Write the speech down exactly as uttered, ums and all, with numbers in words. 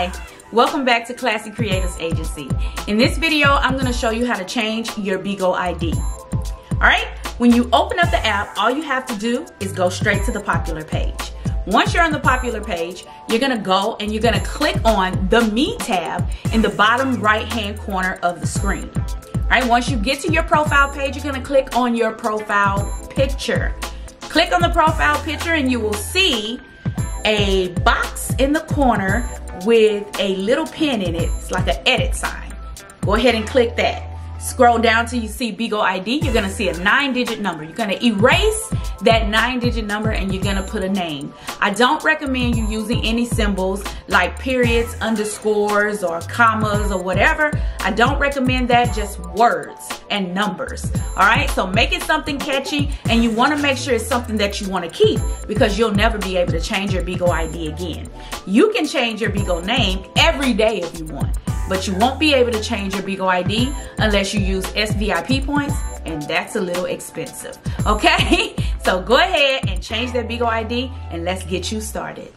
Hi, welcome back to Classy Creators Agency. In this video, I'm gonna show you how to change your BIGO I D. All right, when you open up the app, all you have to do is go straight to the popular page. Once you're on the popular page, you're gonna go and you're gonna click on the Me tab in the bottom right-hand corner of the screen. All right, once you get to your profile page, you're gonna click on your profile picture. Click on the profile picture and you will see a box in the corner with a little pin in it. It's like an edit sign. Go ahead and click that. Scroll down till you see BIGO I D. You're gonna see a nine digit number. You're gonna erase that nine digit number and you're gonna put a name. I don't recommend you using any symbols like periods, underscores, or commas or whatever. I don't recommend that, just words and numbers. All right, so make it something catchy, and you wanna make sure it's something that you wanna keep, because you'll never be able to change your BIGO I D again. You can change your BIGO name every day if you want, but you won't be able to change your BIGO I D unless you use S V I P points, and that's a little expensive, okay? So go ahead and change that BIGO I D, and let's get you started.